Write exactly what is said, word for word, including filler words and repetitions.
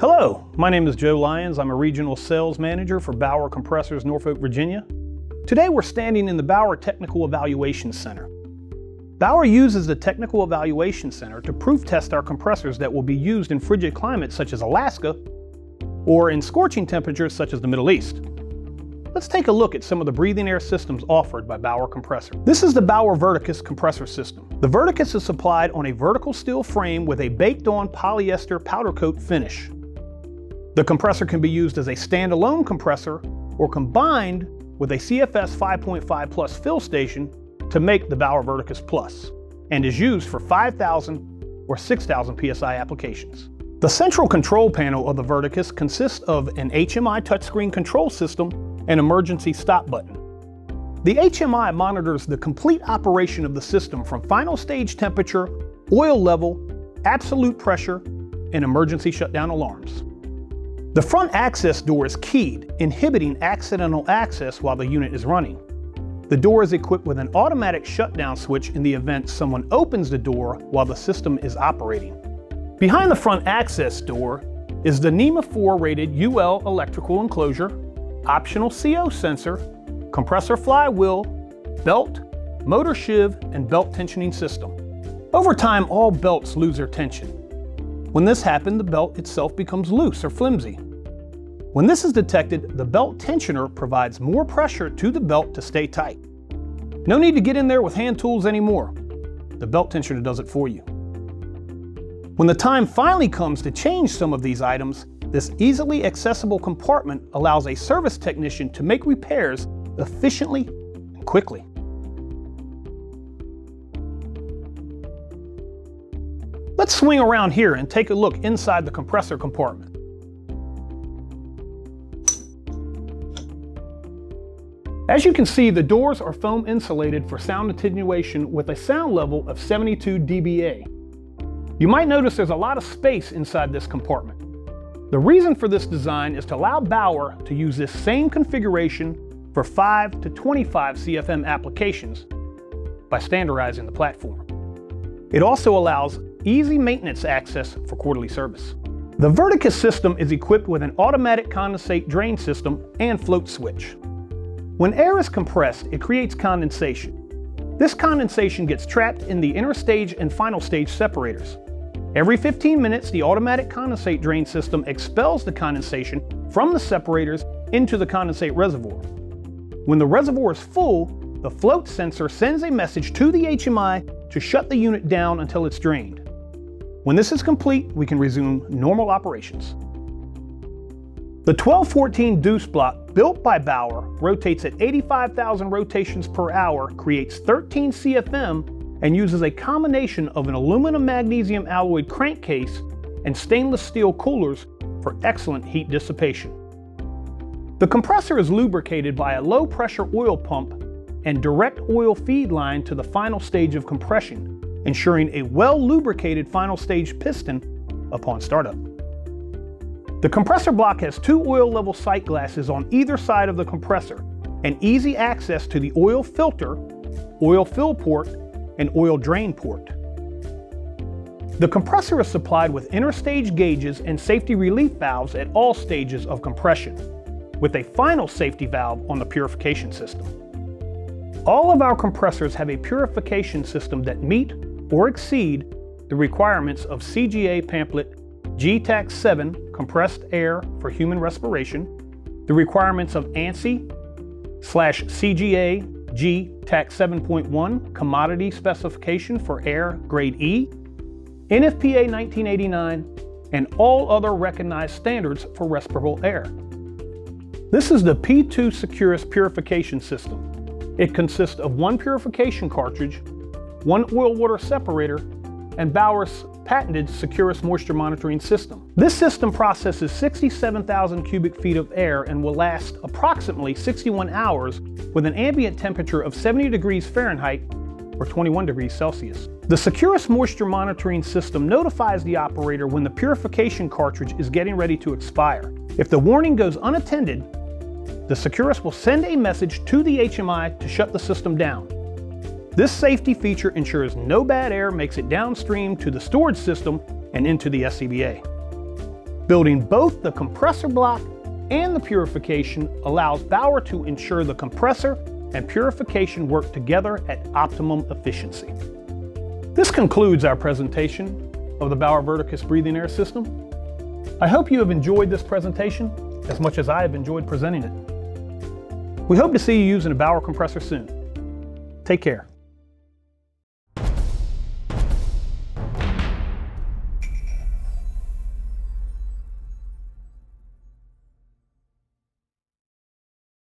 Hello, my name is Joe Lyons. I'm a regional sales manager for Bauer Compressors, Norfolk, Virginia. Today we're standing in the Bauer Technical Evaluation Center. Bauer uses the Technical Evaluation Center to proof test our compressors that will be used in frigid climates such as Alaska or in scorching temperatures such as the Middle East. Let's take a look at some of the breathing air systems offered by Bauer Compressor. This is the Bauer Verticus compressor system. The Verticus is supplied on a vertical steel frame with a baked-on polyester powder coat finish. The compressor can be used as a standalone compressor or combined with a C F S five point five Plus fill station to make the Bauer Verticus Plus, and is used for five thousand or six thousand P S I applications. The central control panel of the Verticus consists of an H M I touchscreen control system and emergency stop button. The H M I monitors the complete operation of the system from final stage temperature, oil level, absolute pressure, and emergency shutdown alarms. The front access door is keyed, inhibiting accidental access while the unit is running. The door is equipped with an automatic shutdown switch in the event someone opens the door while the system is operating. Behind the front access door is the NEMA four rated U L electrical enclosure, optional C O sensor, compressor flywheel, belt, motor shiv, and belt tensioning system. Over time, all belts lose their tension. When this happens, the belt itself becomes loose or flimsy. When this is detected, the belt tensioner provides more pressure to the belt to stay tight. No need to get in there with hand tools anymore. The belt tensioner does it for you. When the time finally comes to change some of these items, this easily accessible compartment allows a service technician to make repairs efficiently and quickly. Let's swing around here and take a look inside the compressor compartment. As you can see, the doors are foam insulated for sound attenuation with a sound level of seventy-two d B A. You might notice there's a lot of space inside this compartment. The reason for this design is to allow Bauer to use this same configuration for five to twenty-five C F M applications by standardizing the platform. It also allows easy maintenance access for quarterly service. The Verticus system is equipped with an automatic condensate drain system and float switch. When air is compressed, it creates condensation. This condensation gets trapped in the inner stage and final stage separators. Every fifteen minutes, the automatic condensate drain system expels the condensation from the separators into the condensate reservoir. When the reservoir is full, the float sensor sends a message to the H M I to shut the unit down until it's drained. When this is complete, we can resume normal operations. The twelve fourteen Deuce block, built by Bauer, rotates at eighty-five thousand rotations per hour, creates thirteen C F M, and uses a combination of an aluminum magnesium alloyed crankcase and stainless steel coolers for excellent heat dissipation. The compressor is lubricated by a low pressure oil pump and direct oil feed line to the final stage of compression, ensuring a well lubricated final stage piston upon startup. The compressor block has two oil level sight glasses on either side of the compressor and easy access to the oil filter, oil fill port, and oil drain port. The compressor is supplied with interstage gauges and safety relief valves at all stages of compression, with a final safety valve on the purification system. All of our compressors have a purification system that meet or exceed the requirements of C G A pamphlet G TAC seven, compressed air for human respiration, the requirements of ANSI slash C G A G TAC seven point one, commodity specification for air grade E, N F P A nineteen eighty-nine, and all other recognized standards for respirable air. This is the P two Securus purification system. It consists of one purification cartridge, one oil water separator, and Bauer's patented Securus moisture monitoring system. This system processes sixty-seven thousand cubic feet of air and will last approximately sixty-one hours with an ambient temperature of seventy degrees Fahrenheit or twenty-one degrees Celsius. The Securus moisture monitoring system notifies the operator when the purification cartridge is getting ready to expire. If the warning goes unattended, the Securus will send a message to the H M I to shut the system down. This safety feature ensures no bad air makes it downstream to the storage system and into the S C B A. Building both the compressor block and the purification allows Bauer to ensure the compressor and purification work together at optimum efficiency. This concludes our presentation of the Bauer Verticus breathing air system. I hope you have enjoyed this presentation as much as I have enjoyed presenting it. We hope to see you using a Bauer compressor soon. Take care.